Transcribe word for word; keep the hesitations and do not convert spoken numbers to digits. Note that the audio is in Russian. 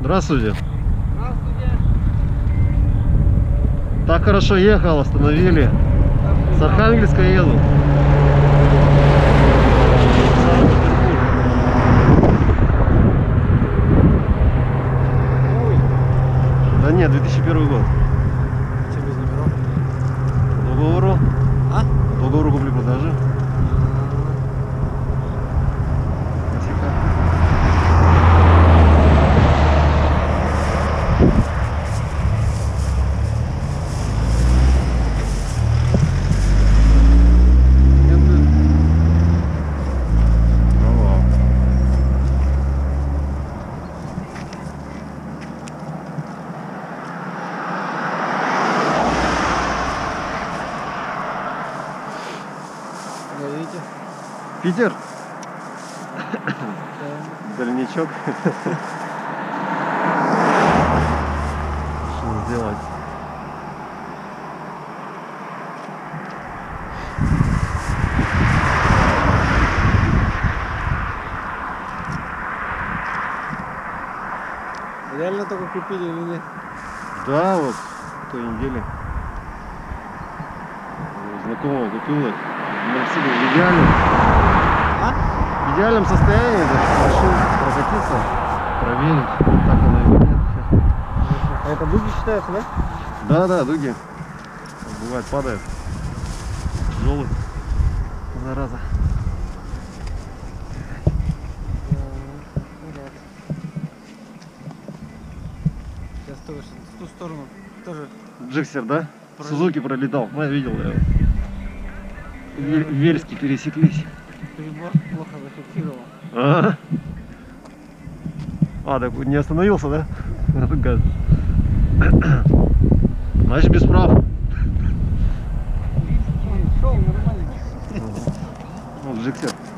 Здравствуйте. Здравствуйте. Так хорошо ехал, остановили. С Архангельска еду. Да нет, две тысячи первый год. Тебе забирал? По договору. А? По договору купли-продажи. Питер? Дальничок. Что делать? Реально только купили или нет? Да, вот в той неделе. Знакомого купила. В идеальном, а? в идеальном состоянии даже решил прокатиться, проверить, так оно и нет. А это дуги считаются, да? Да, да, дуги. Бывает, падает. Тяжелый. Зараза. Сейчас тоже в ту сторону тоже. Джиксер, да? Пролетел. Сузуки пролетал, я видел его. Вельски пересеклись. Прибор плохо зафиксировал. А, а так не остановился, да? Значит, без прав. Шел нормально. Вот джиксер.